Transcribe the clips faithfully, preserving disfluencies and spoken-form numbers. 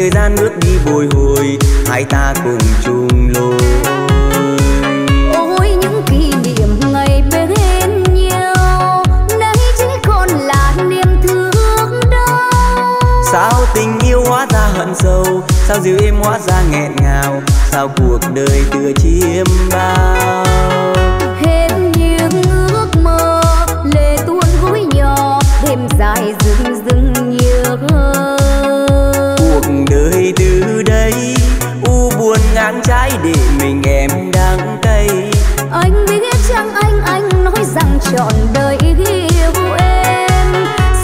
thời gian lướt đi bồi hồi, hai ta cùng chung lối. Ôi những kỷ niệm ngày bên nhau, đấy chính còn là niềm thương đau. Sao tình yêu hóa ra hận sâu, sao dịu êm hóa ra nghẹn ngào, sao cuộc đời tựa chiêm bao. Hết những ước mơ, lệ tuôn gối nhỏ, đêm dài dừng dừng nhớ. Cuộc đời từ đây, u buồn ngang trái để mình em đang cay. Anh biết chăng anh, anh nói rằng trọn đời yêu em,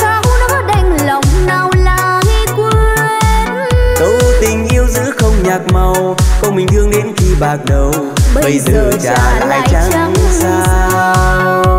sao nó đành lòng nào lại quên. Câu tình yêu giữ không nhạt màu, câu mình thương đến khi bạc đầu, bây, bây giờ trả lại chẳng, chẳng sao.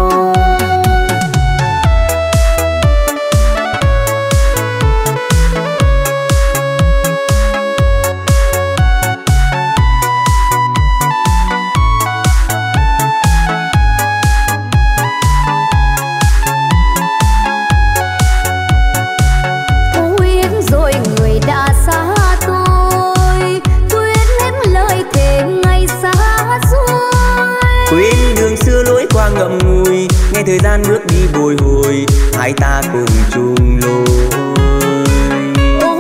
Thời gian bước đi bồi hồi, hai ta cùng chung lối.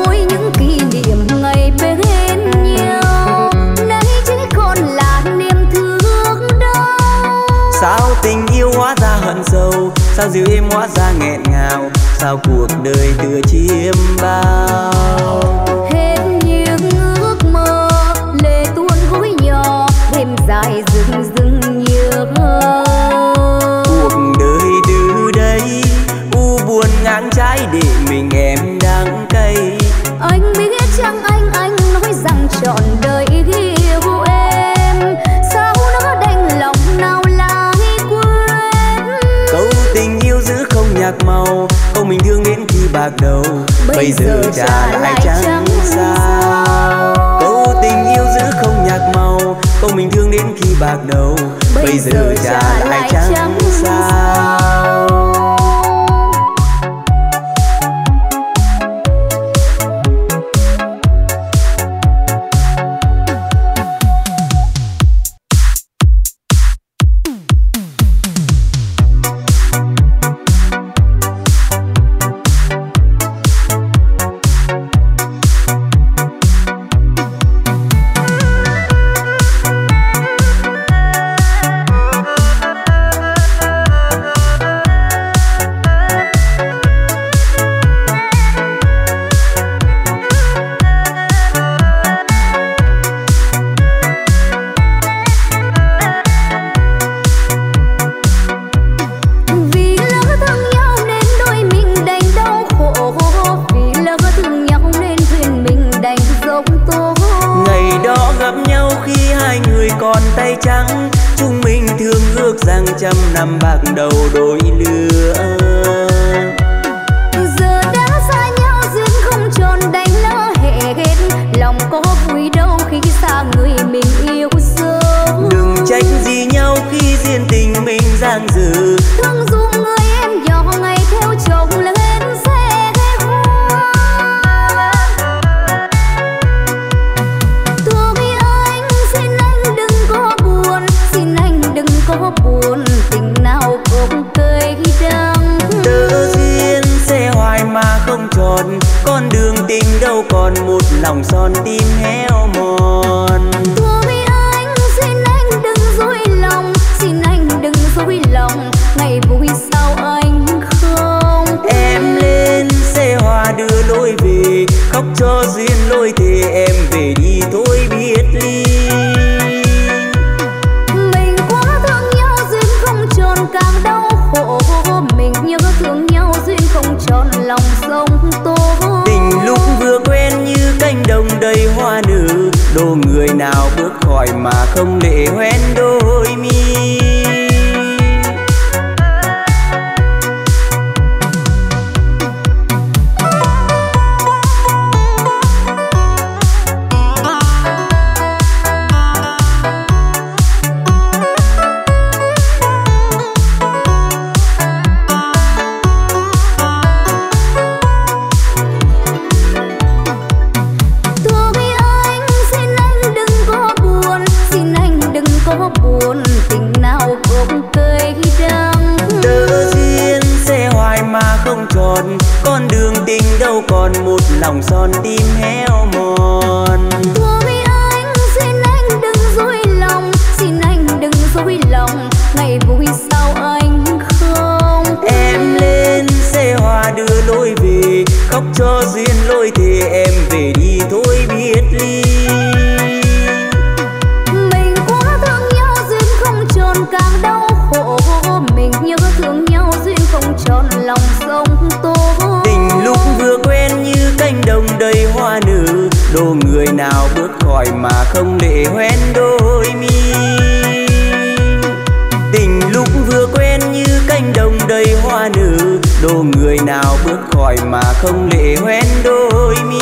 Ôi những kỷ niệm ngày bên nhau, đấy chính còn là niềm thương đau. Sao tình yêu hóa ra hận sâu, sao dịu êm hóa ra nghẹn ngào, sao cuộc đời tựa chiêm bao. Hết những ước mơ, lệ tuôn gối nhỏ, đêm dài dừng dừng nhớ. Ngang trái để mình em đang cay. Anh biết chăng anh, anh nói rằng trọn đời yêu em, sao nó đành lòng nào lại quên. Câu tình yêu giữ không nhạt màu, câu mình thương đến khi bạc đầu, Bây, Bây giờ trả lại chẳng, chẳng sao. Câu tình yêu giữ không nhạt màu, câu mình thương đến khi bạc đầu, Bây, Bây giờ trả lại chẳng, chẳng sao. lòng son tim héo mòn. Thưa với anh, xin anh đừng dối lòng, xin anh đừng dối lòng, ngày vui sao anh không. Em lên xe hoa đưa lối về, khóc cho duyên lối thì em về đi thôi biết ly. Mình quá thương nhau duyên không tròn càng đau khổ, mình nhớ thương nhau duyên không tròn lòng sông tô. Tình lúc vừa quen như cánh đồng đầy hoa nữ, đồ người nào bước khỏi mà không để hoen đôi mi. Tình lúc vừa quen như cánh đồng đầy hoa nữ, đồ người nào bước khỏi mà không lệ hoen đôi mi.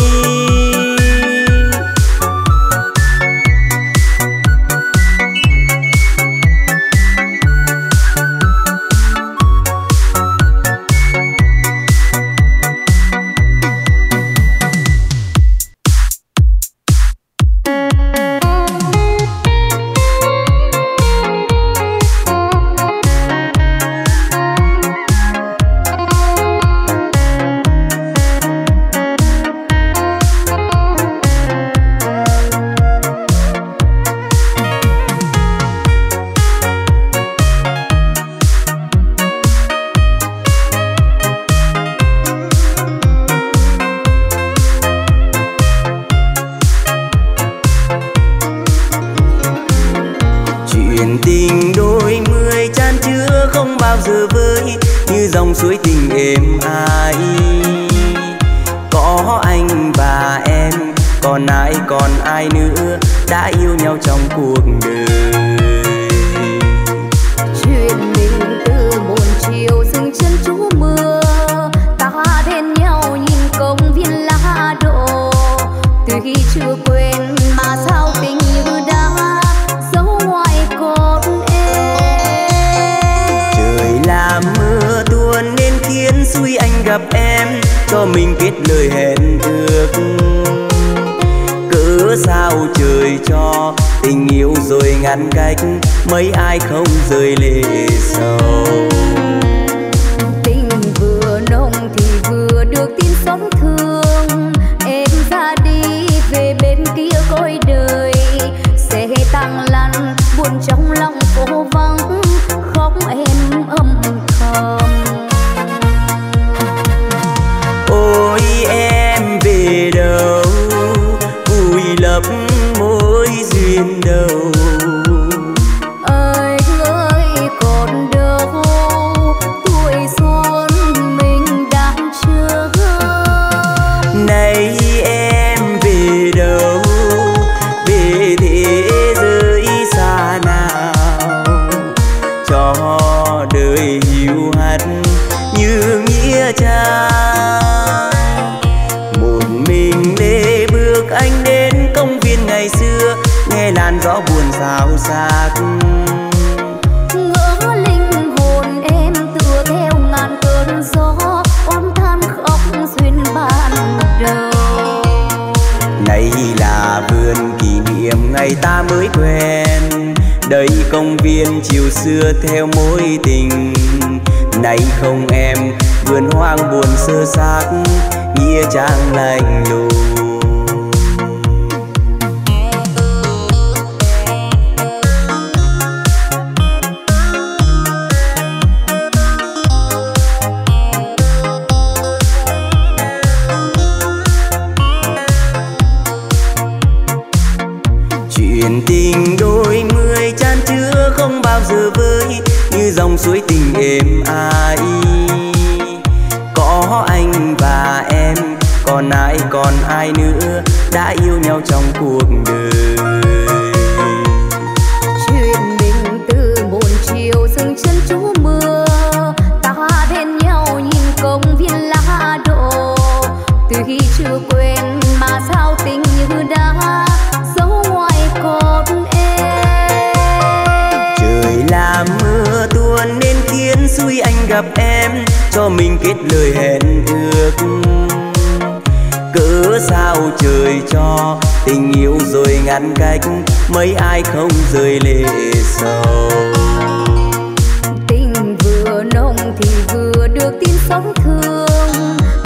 Thương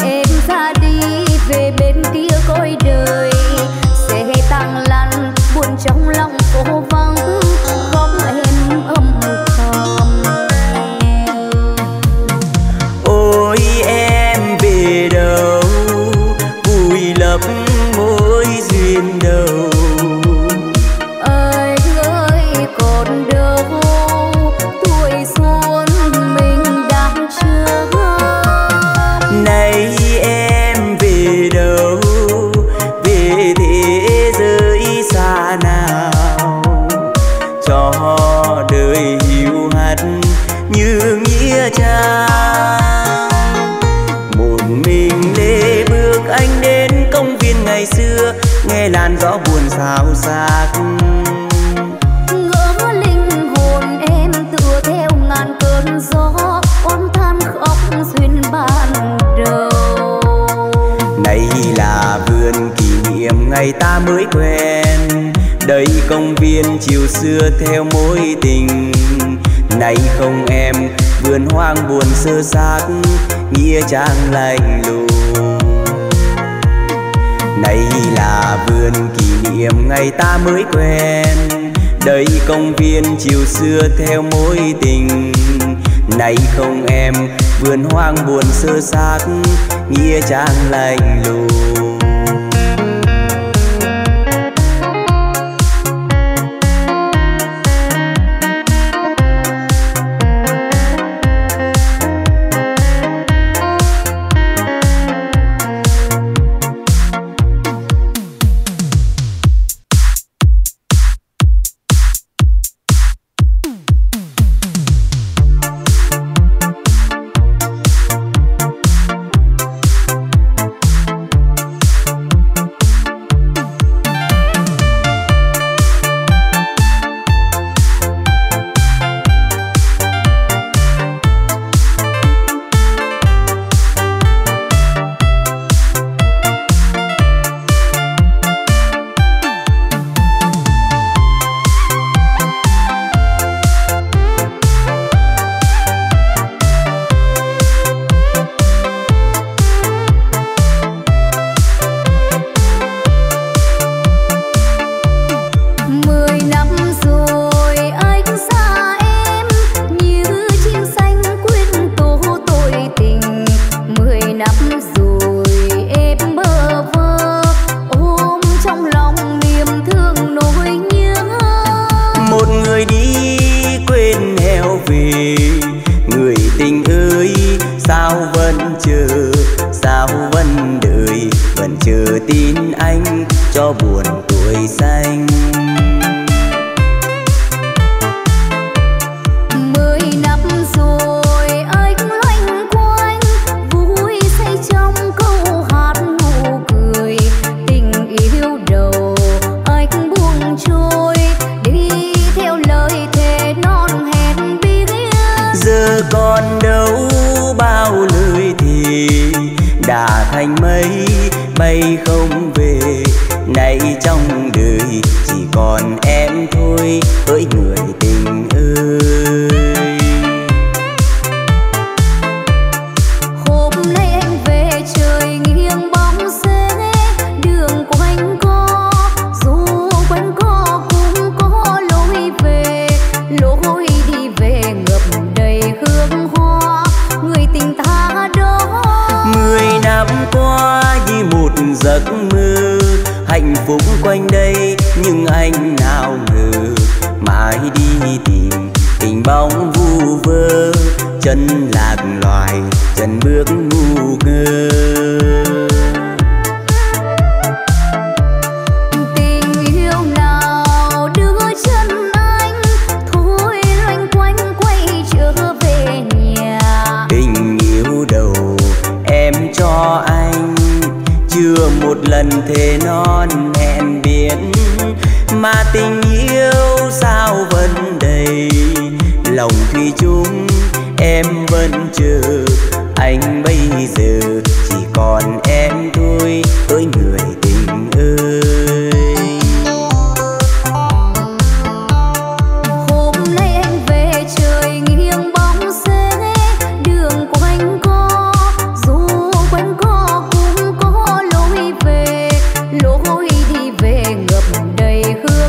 em ra đi về bên kia theo mối tình này không em, vườn hoang buồn sơ xác, nghĩa trang lạnh lùng.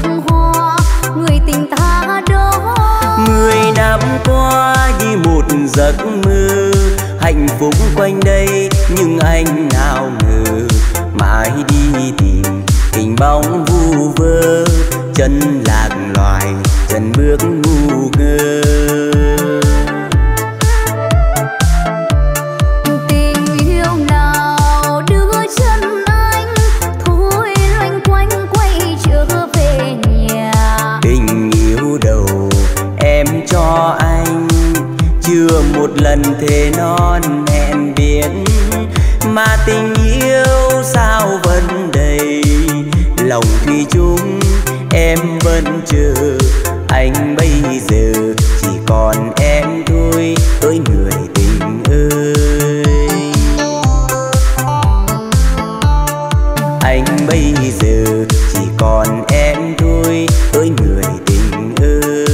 Hương hoa giấc mơ hạnh phúc quanh đây, nhưng anh nào ngờ mãi đi tìm hình bóng vu vơ, chân lạc loài chân bước ngu ngơ. Một lần thề non hẹn biển mà tình yêu sao vẫn đầy lòng, khi chúng em vẫn chờ anh, bây giờ chỉ còn em thôi ơi người tình ơi. Anh bây giờ chỉ còn em thôi ơi người tình ơi.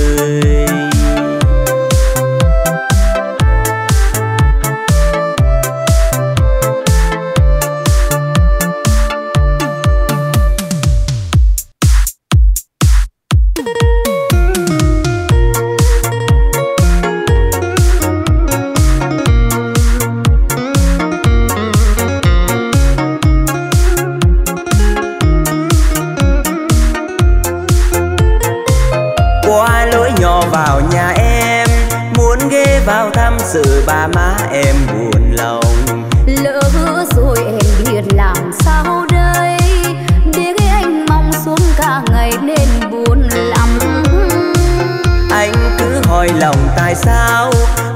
Sự ba má em buồn lòng, lỡ rồi em biết làm sao đây, để cái anh mong xuống cả ngày nên buồn lắm. Anh cứ hỏi lòng tại sao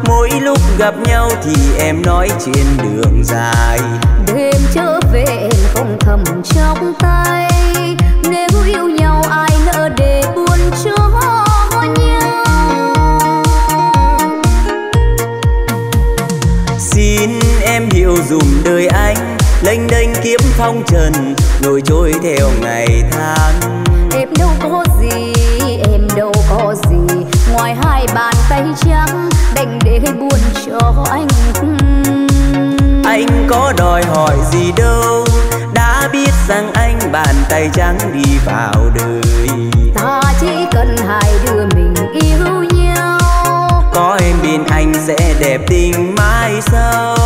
mỗi lúc gặp nhau thì em nói trên đường dài, đêm trở về em không thầm trong tay, nếu yêu nhau ai nỡ để buồn cho nhau. Xin em hiểu dùm đời anh, lênh đênh kiếm phong trần, nổi trôi theo ngày tháng. Em đâu có gì, em đâu có gì, ngoài hai bàn tay trắng, đành để buồn cho anh. Anh có đòi hỏi gì đâu, đã biết rằng anh bàn tay trắng đi vào đời. Ta chỉ cần hai đứa mình yêu nhau, có em bên anh sẽ đẹp tình mãi sau.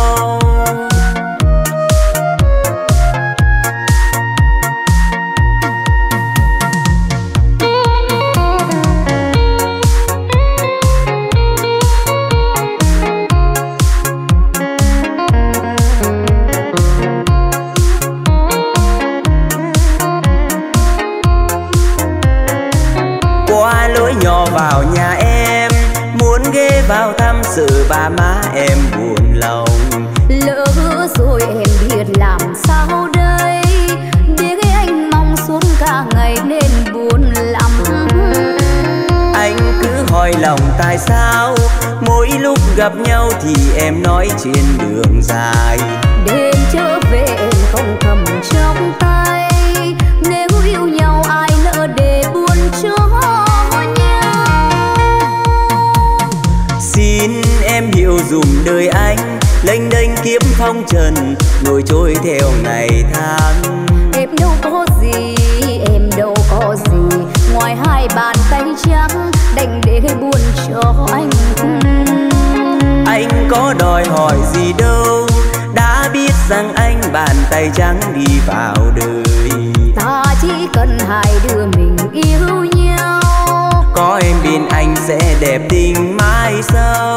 Qua lối nhỏ vào nhà em, muốn ghé vào thăm sự ba má em buồn lòng, lỡ rồi em biết làm sao đây, để cái anh mong xuống cả ngày nên buồn lắm. Anh cứ hỏi lòng tại sao mỗi lúc gặp nhau thì em nói trên đường dài, đêm trở về em không cầm trong tay, nếu yêu nhau ai nỡ để buồn cho. Xin em hiểu dùm đời anh, lênh đênh kiếm phong trần, nổi trôi theo ngày tháng. Em đâu có gì, em đâu có gì, ngoài hai bàn tay trắng, đành để buồn cho anh. Anh có đòi hỏi gì đâu, đã biết rằng anh bàn tay trắng đi vào đời. Ta chỉ cần hai đứa mình yêu nhau, có em bên anh sẽ đẹp tình mãi sau.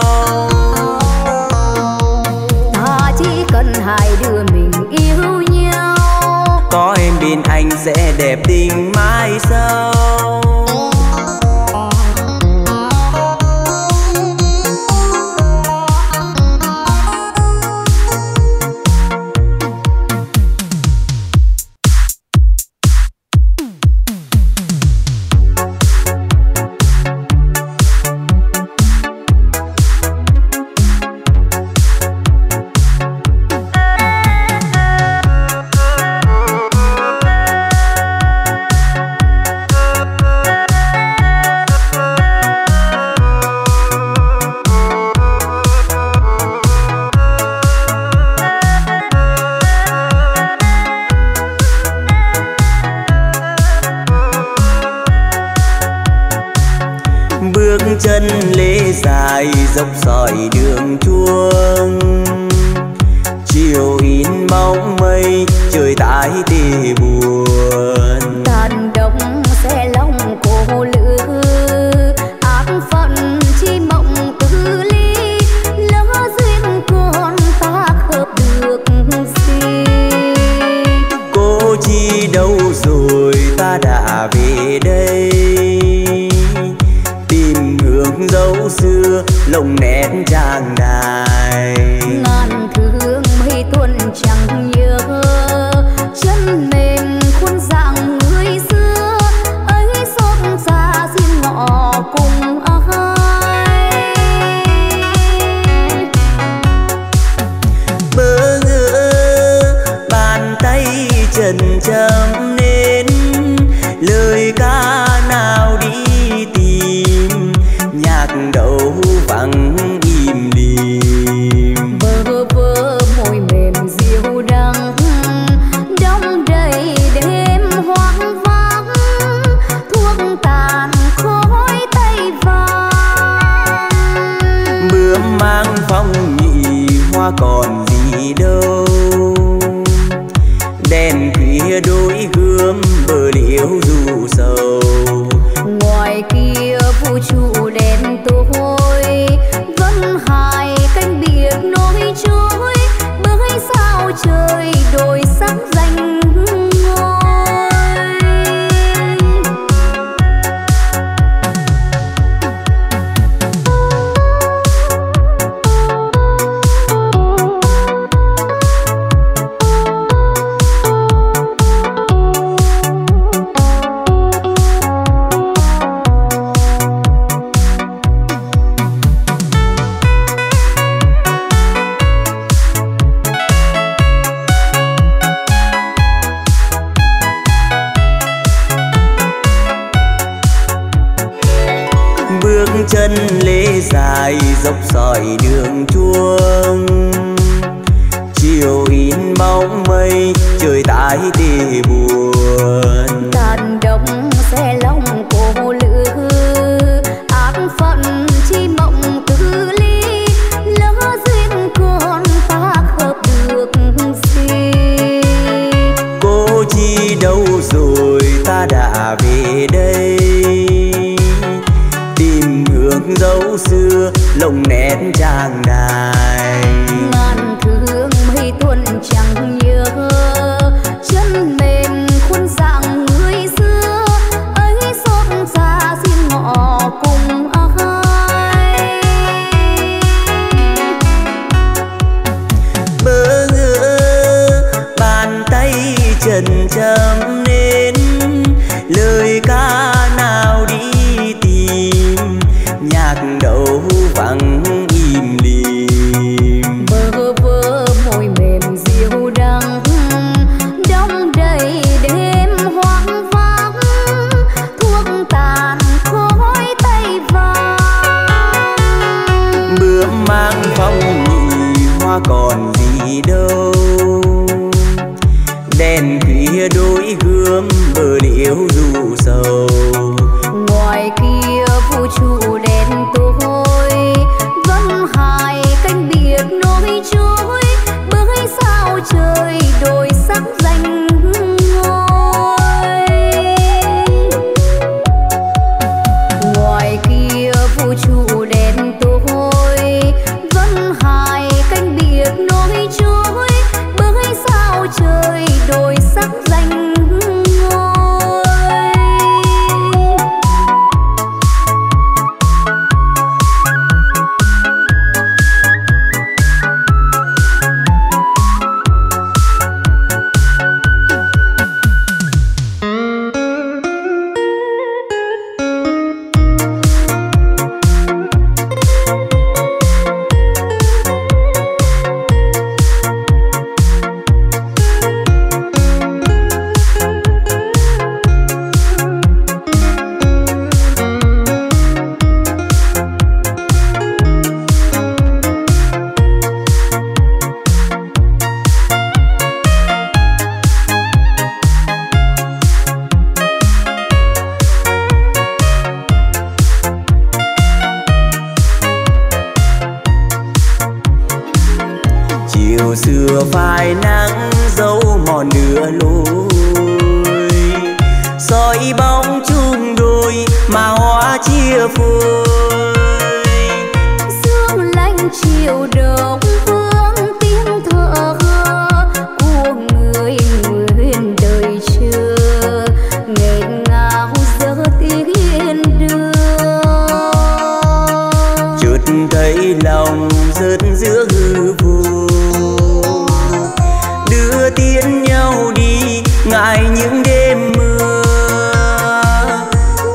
Ta chỉ cần hai đứa mình yêu nhau, có em bên anh sẽ đẹp tình mãi sau. bước chân lễ dài dọc sỏi đường chuông. Chiều in bóng mây trời tái tê buồn. Tàn động xe lòng cô lữ ác phận chi mộng tư ly. Lỡ duyên con ta hợp được gì? Cô chi đâu rồi ta đã về đây? Tìm hướng dấu xưa lồng nét trang đài. Ngàn thương mấy tuần chẳng nhớ chân mềm khuôn dạng người xưa ấy xót xa xin ngọ cùng ai. Bơ ngỡ bàn tay trần trầm nên lời ca nào đi tìm nhạc đầu vắng im lìm. Bơ vơ môi mềm diêu đắng đong đầy đêm hoang vắng thuốc tàn khói tay vàng. Bướm mang phong nhị hoa còn gì đâu đèn khuya đôi gương bờ liễu dù sầu. Ngoài kia vũ trụ đen tối vẫn hài cánh biệt nối trôi bởi sao trời đổi sắc danh ngôi. Chân lễ dài dọc sỏi đường chuông. Chiều in bóng mây trời tái tê buồn. Tàn động xe lòng cô lữ ác phận chi mộng tư ly. Lỡ duyên con ta hợp được gì? Cô chi đâu rồi ta đã về đây? Dấu xưa lồng nét trang đài. Ngàn thương mấy tuần chẳng nhớ chân mềm khuôn dạng người xưa ấy xót xa xin ngọ cùng ai. Bơ ngỡ bàn tay trần trầm nên lời ca nào đi tìm nhạc đầu vắng im lìm. Bơ vơ môi mềm diêu đắng đong đầy đêm hoang vắng thuốc tàn khói tay vàng. Bướm mang phong nhị hoa còn gì đâu đèn khuya đôi gương bờ liễu dù sầu. Ngoài kia vũ trụ đen tối vẫn hài cánh biệt nối trôi bởi sao trời đổi sắc danh ngôi. Ngoài kia vũ trụ đen tối vẫn hài cánh biệt nối trôi bởi sao trời đổi sắc danh ngôi. vừa phai nắng dấu mòn nửa lối, soi bóng chung đôi mà hoa chia phôi. Sương lạnh chiều đông vương tiếng thở hơ của người nguyện đời chưa nghẹn ngào giờ tiếng đưa. Chợt thấy lòng rớt giữa hư vô, đưa tiến nhau đi ngại những đêm mưa.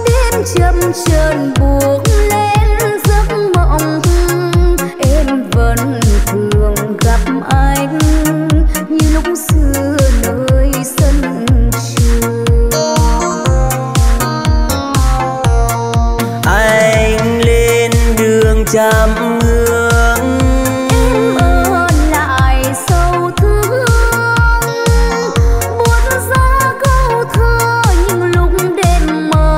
Đêm châm chờn buộc lên giấc mộng, em vẫn thường gặp anh như lúc xưa nơi sân trường. Anh lên đường chăm hương, em ở lại sâu thương. Buốt ra câu thơ những lúc đêm mờ,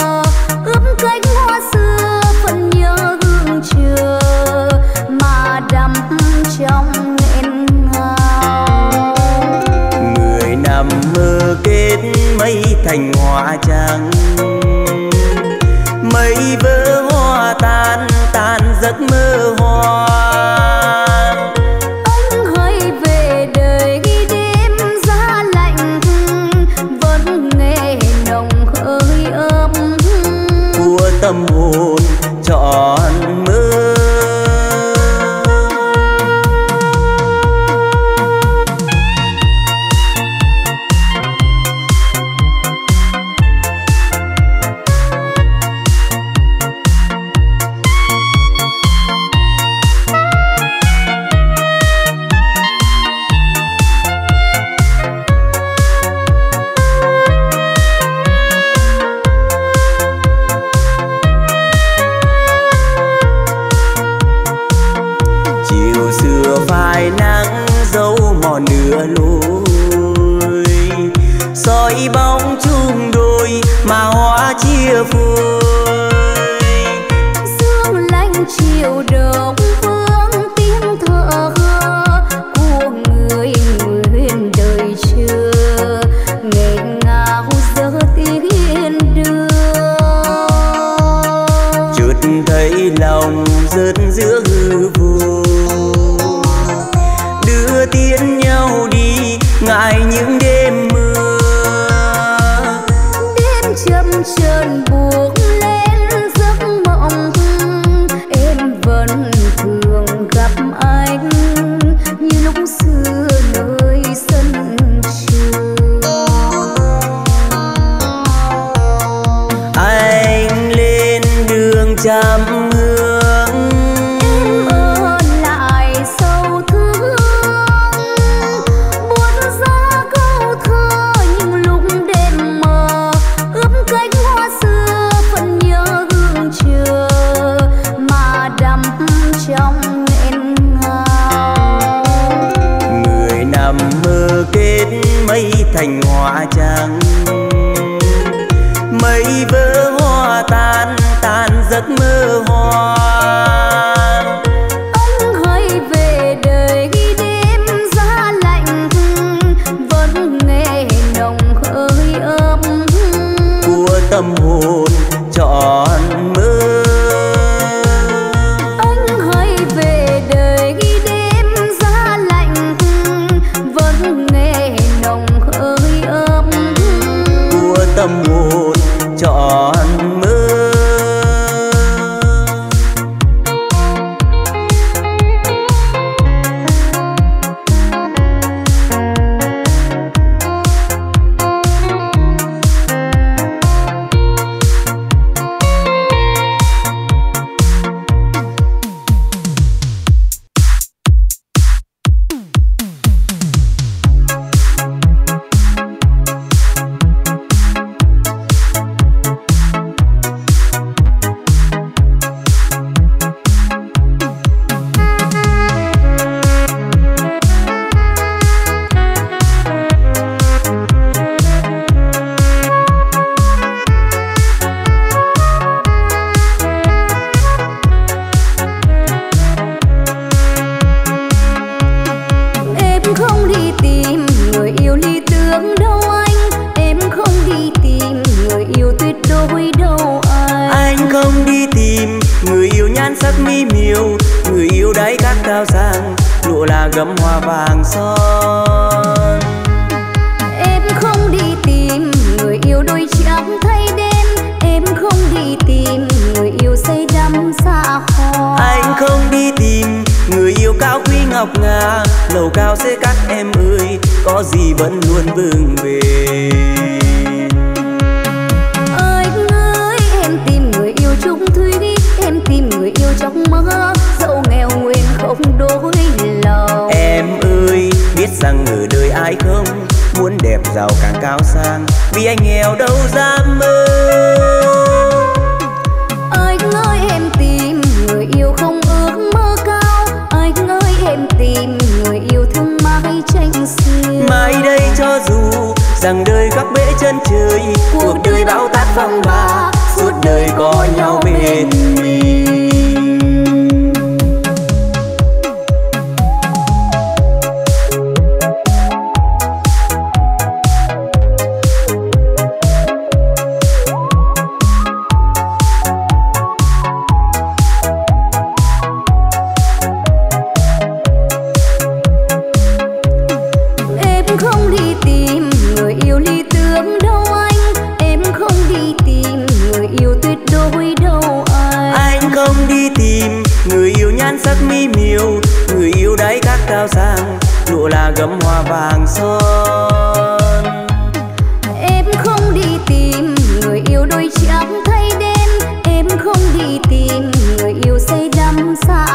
ướp cánh hoa xưa vẫn nhớ hương trưa mà đắm trong nghẹn ngào. Người nằm mơ kết mây thành hoa trắng, mây vỡ hoa tan tan giấc mơ hoa. Anh hãy về đời khi đêm giá lạnh vẫn nghe nồng hơi ấm của tâm hồn trọn mơ. Phai nắng dấu mòn nửa lối, soi bóng chung đôi mà hoa chia phôi. Sương lạnh chiều đông vương tiếng thở hơ của người nguyện đời chưa nghẹn ngào giờ tiếng đưa. Chợt thấy lòng rớt giữa hư vô, tiến nhau đi ngại những đêm mưa. Đêm châm chờn buộc lên giấc mộng, em vẫn thường gặp anh như lúc xưa nơi sân trường. Anh lên đường chăm hương, em ở lại sâu thương. Mơ kết mây thành hoa trắng, mây vỡ hoa tan tan giấc mơ hoa. Anh hãy về đời khi đêm giá lạnh vẫn nghe nồng hơi ấm của tâm hồn trọn mơ. Tâm hồn trọn mơ. nhan sắc mi miều, người yêu đáy cát cao sang, lụa là gấm hoa vàng son. Em không đi tìm người yêu đôi trắng thay đêm, em không đi tìm người yêu say đắm xa hoa. Anh không đi tìm người yêu cao quý ngọc ngà, lầu cao sẽ cắt em ơi, có gì vẫn luôn vương về. Anh ơi em tìm người yêu chung thủy, em tìm người yêu trong mơ, dẫu nghèo nguyên không đối lòng. Em ơi biết rằng người đời ai không muốn đẹp giàu càng cao sang, vì anh nghèo đâu dám mơ. Anh ơi em tìm người yêu không ước mơ cao, anh ơi em tìm người yêu thương mãi tranh xiêu. Mai đây cho dù rằng đời khắp bể chân trời, cuộc đời bão táp phong ba, suốt đời có nhau bên mình. Gấm hoa vàng son. Em không đi tìm người yêu đôi trắng thay đêm, em không đi tìm người yêu say đắm xa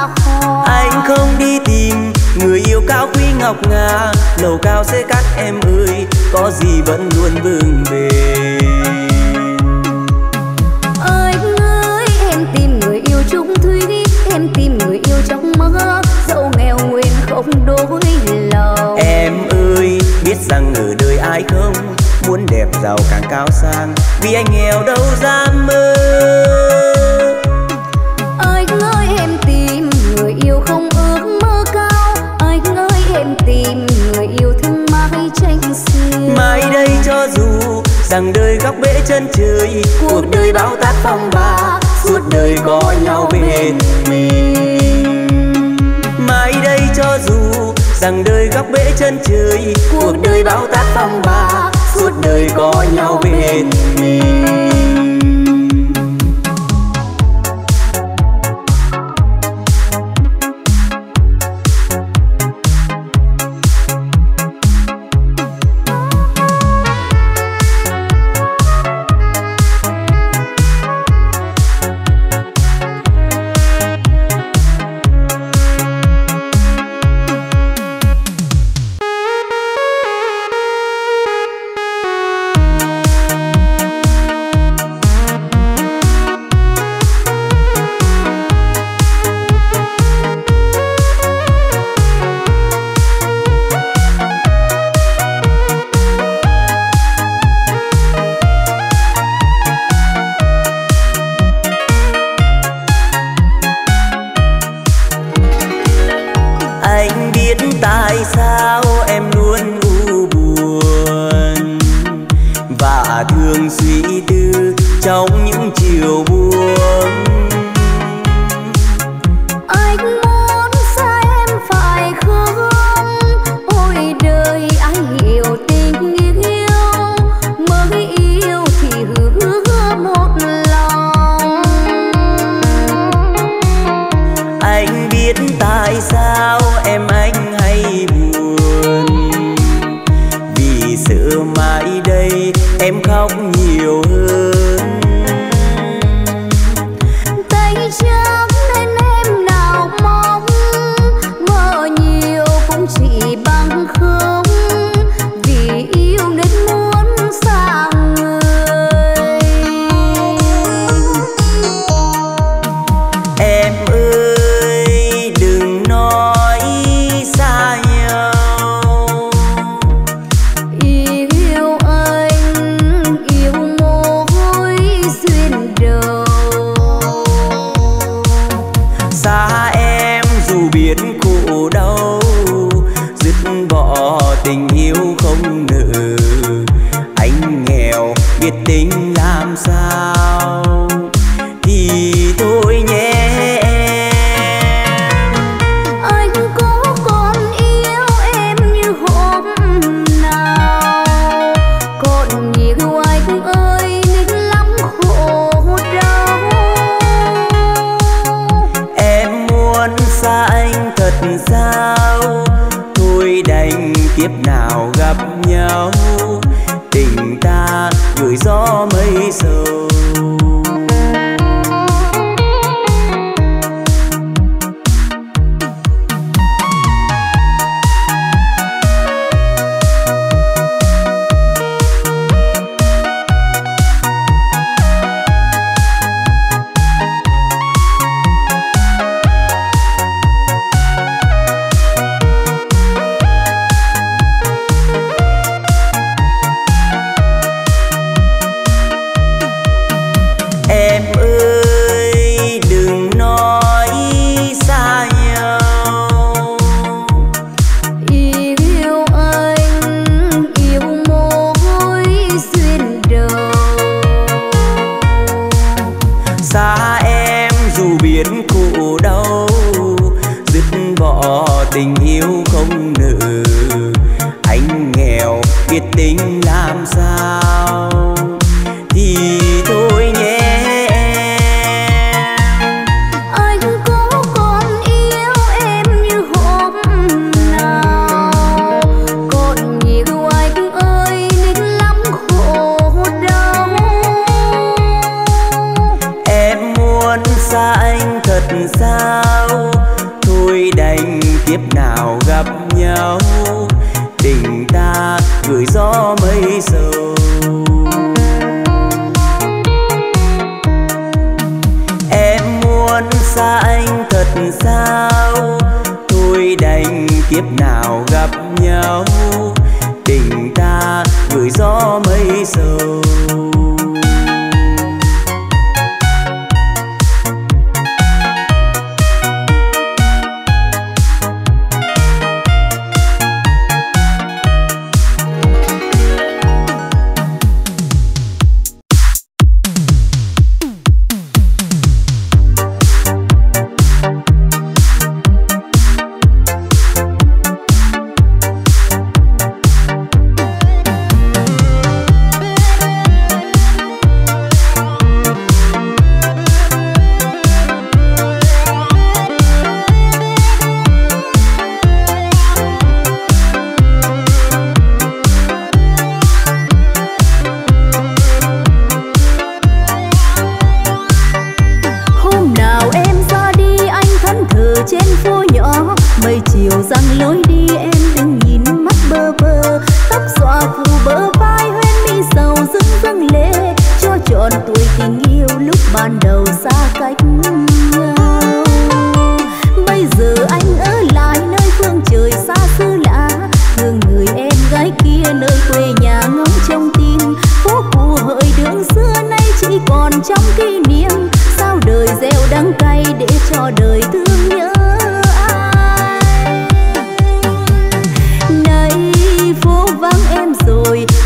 hoa. Anh không đi tìm người yêu cao quý ngọc ngà, lầu cao sẽ cắt em ơi, có gì vẫn luôn vương về. Anh ơi em tìm người yêu chung thủy, em tìm người yêu trong mơ, dẫu nghèo nguyên không đối lòng. Em ơi biết rằng ở đời ai không muốn đẹp giàu càng cao sang, vì anh nghèo đâu dám mơ. Anh ơi em tìm người yêu không ước mơ cao, anh ơi em tìm người yêu thương mãi tranh xiêu. Mai đây cho dù rằng đời góc bể chân trời, cuộc đời bão táp phong ba, suốt đời có nhau bên mình. Mai đây cho dù rằng đời góc bể chân trời, cuộc đời bão táp phong ba, suốt đời có nhau bên mình. Tình làm sao thì thôi nhé. xa anh thật sao? Thôi đành kiếp nào gặp nhau, tình ta gửi gió mây sầu.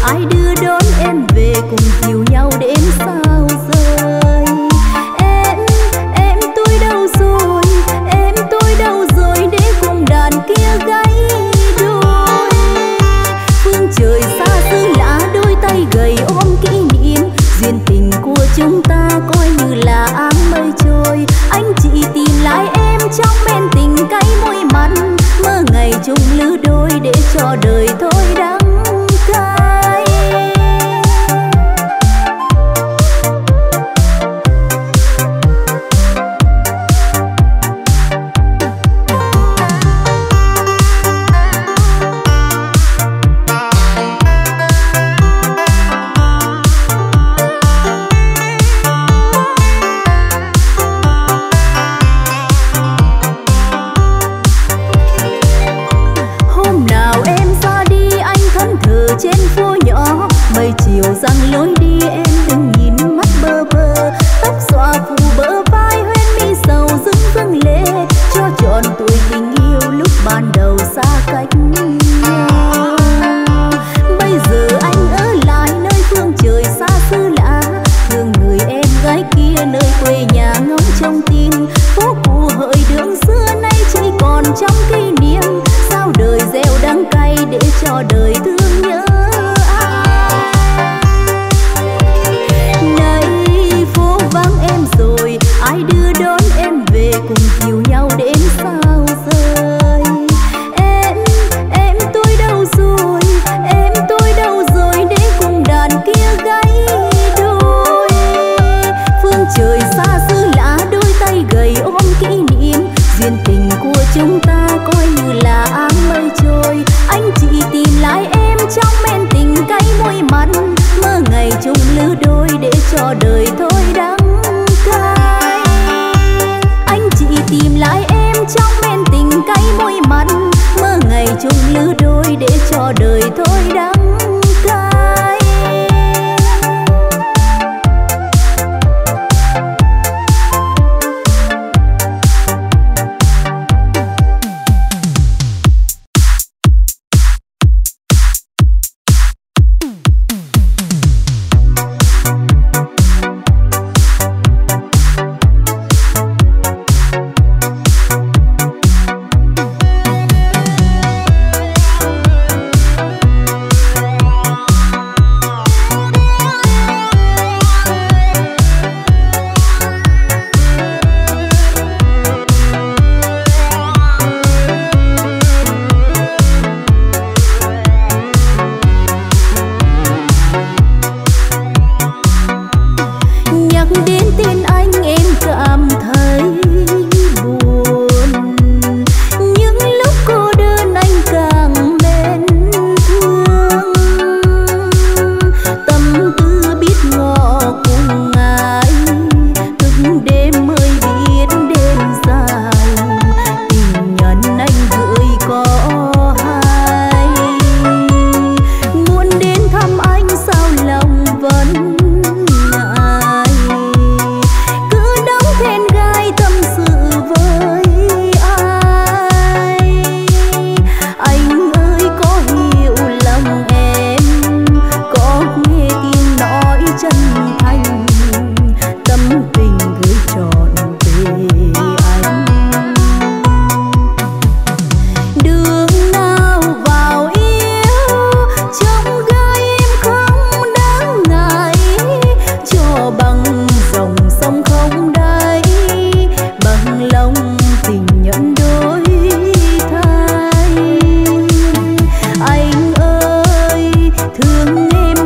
Ai đưa đón em về cùng chiều nhau đến xa. Anh ơi thương em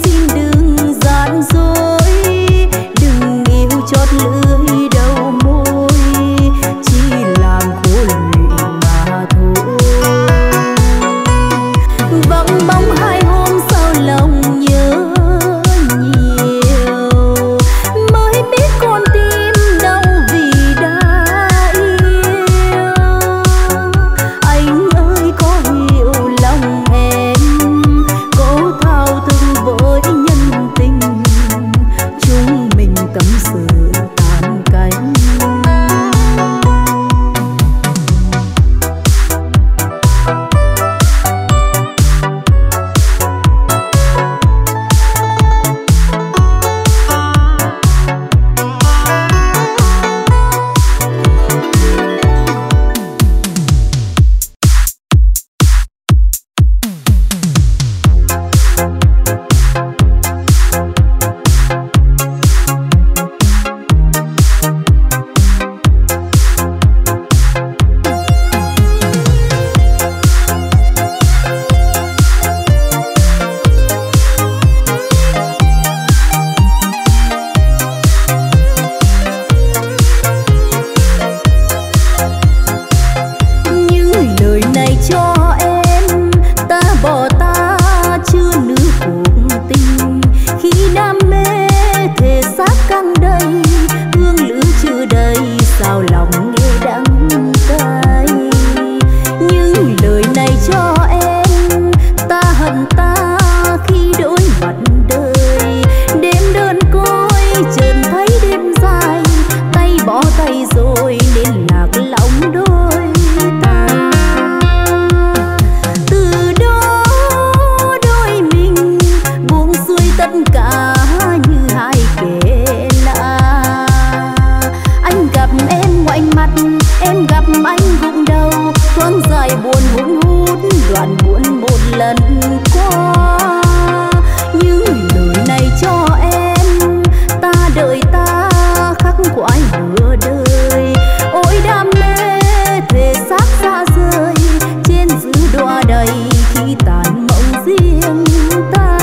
xin đừng giận dỗi, quãng vừa đời. Ôi đam mê thể xác xa rơi trên giữ đọa đầy khi tàn mộng riêng ta.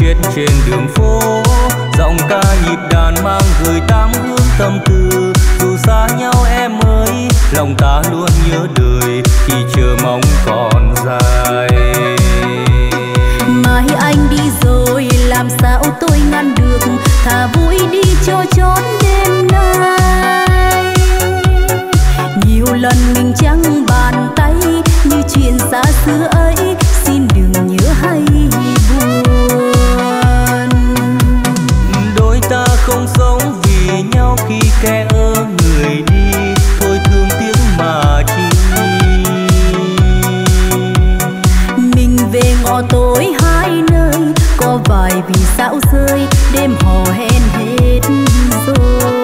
chết trên đường phố, giọng ca nhịp đàn mang gửi tám hướng tâm tư. Dù xa nhau em ơi, lòng ta luôn nhớ đời khi chờ mong còn dài. Mai anh đi rồi làm sao tôi ngăn được, thà vui đi cho trốn đêm nay. Nhiều lần mình trắng bàn tay như chuyện xa xưa ấy, xin đừng nhớ hay buồn. Đôi ta không sống vì nhau khi kẻ ơ người đi, thôi thương tiếng mà chi. Mình về ngõ tối hai nơi, có vài vì sao rơi đêm hò hẹn hết rồi.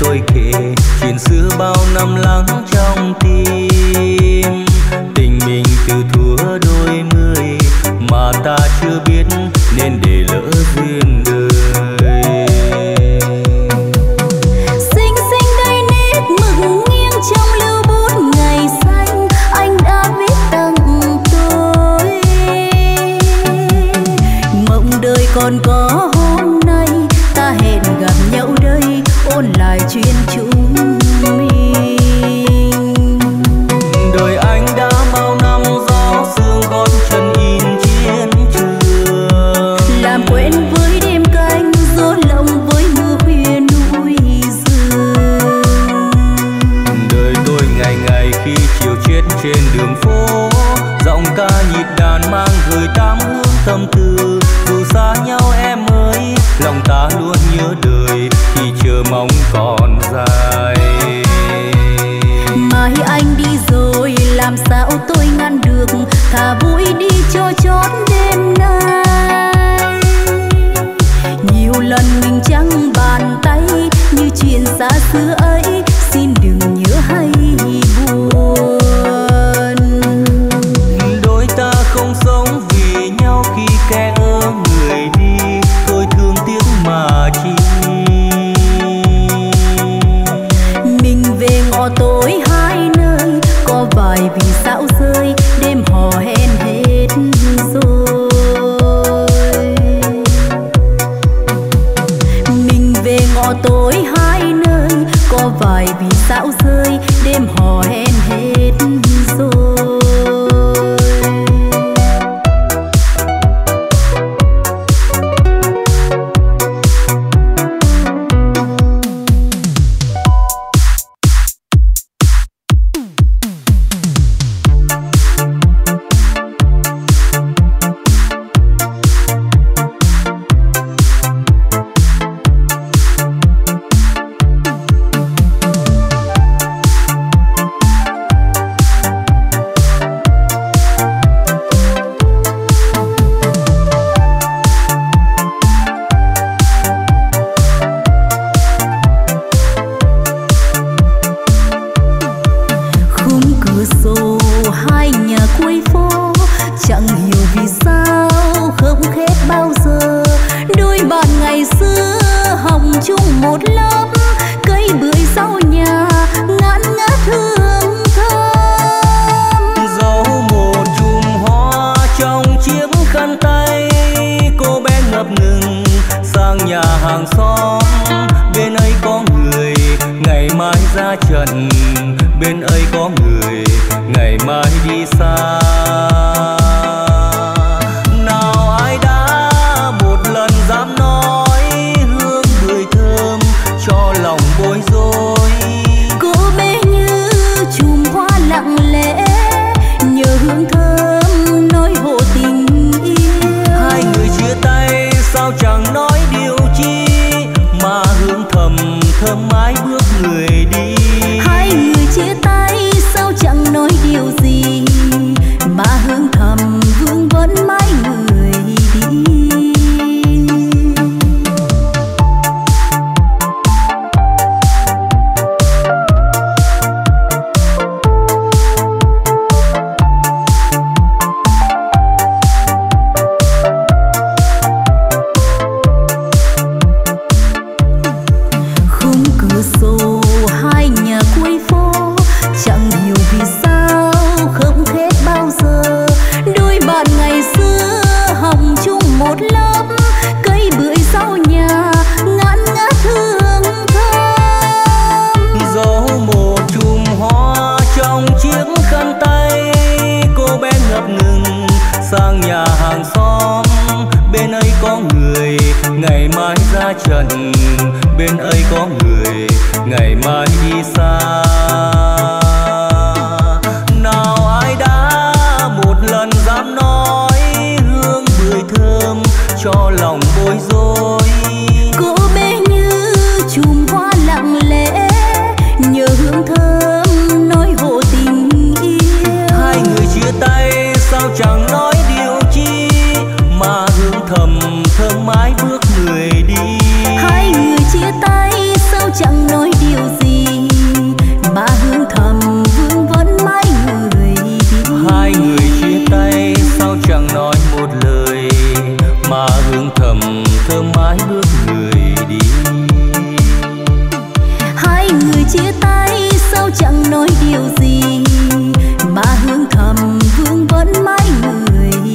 Tôi kể chuyện xưa bao năm lắng trong tim, tình mình từ thuở đôi mươi mà ta chưa biết nên để lỡ duyên đời. Xinh xinh đây nét mực nghiêng trong lưu bút ngày xanh, anh đã viết tặng tôi. Mộng đời còn có hôm nay, ta hẹn gặp nhau đây, ôn lại chuyện chúng mình. Đời anh đã bao năm gió sương gót chân in chiến trường, làm quên với đêm canh rối lòng với mưa khuya núi rừng. Đời tôi ngày ngày khi chiều chết trên đường phố, giọng ca nhịp đàn mang gửi tám hướng tâm tư. Dù xa nhau em ơi, lòng ta luôn nhớ đời khi chờ mong còn dài. Mai anh đi rồi làm sao tôi ngăn được, thà vui đi cho chót đêm nay. Nhiều lần mình trắng bàn tay như chuyện xa xưa ấy, xin đừng nhớ hay buồn. Đôi ta không sống vì nhau khi kẻ ơ người đi, tôi thương tiếng mà chi. Tối hai nơi có vài vì sao rơi đêm hò hẹn hết rồi. Mình về ngõ tối hai nơi, có vài vì sao rơi đêm hò hẹn hết rồi. Hãy chia tay sao chẳng nói điều gì mà hương Trần bên ấy có người ngày mai đi xa, nào ai đã một lần dám nói hương bưởi thơm cho lòng bối rối. Cô bé như chùm hoa lặng lẽ nhờ hương thơm nói hộ tình yêu, hai người chia tay sao chẳng nói điều chi mà hương thầm thơm mãi bước người đi. Chia tay sao chẳng nói điều gì mà hương thầm hương vẫn mãi người đi. Hai người chia tay sao chẳng nói một lời mà hương thầm thơm mãi bước người đi. Hai người chia tay sao chẳng nói điều gì mà hương thầm hương vẫn mãi người đi.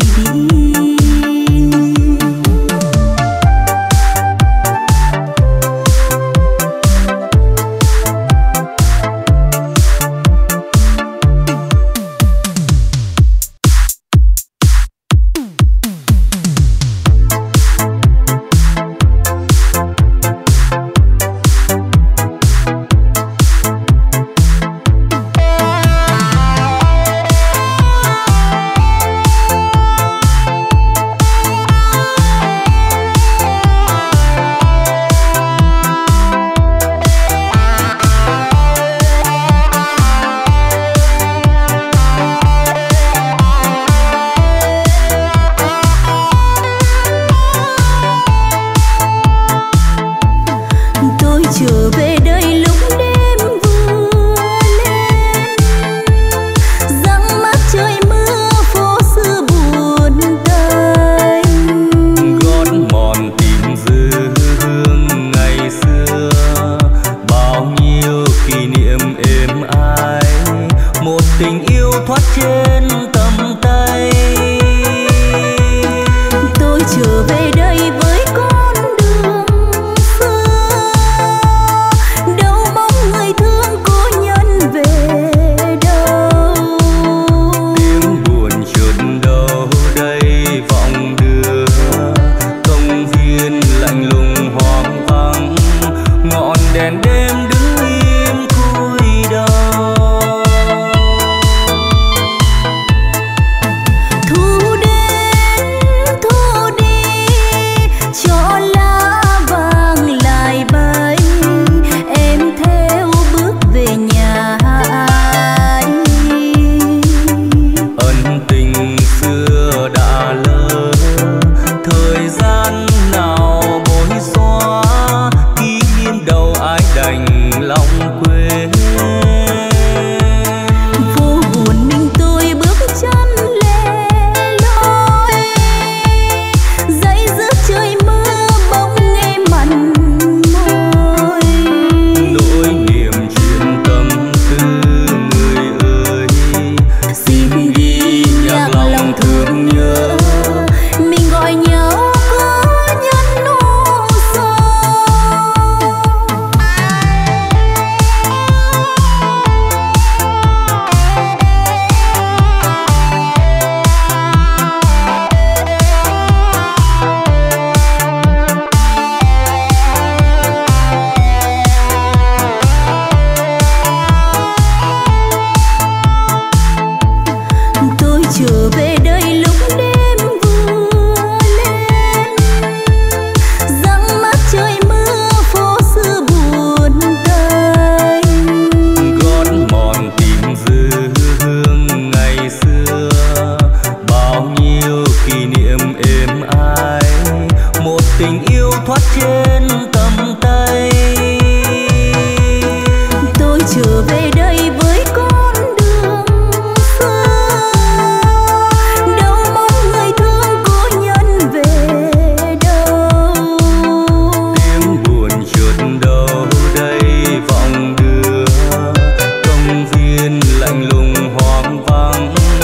Xót thương thân ai.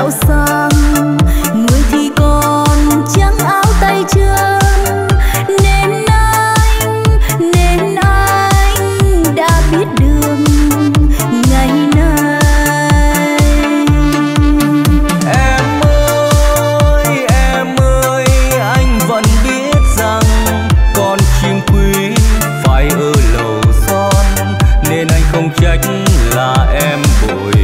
gạo sang, người thì còn trắng áo tay trơn, nên anh nên anh đã biết đường ngày nay. Em ơi em ơi, anh vẫn biết rằng con chim quý phải ở lầu son, nên anh không trách là em bội.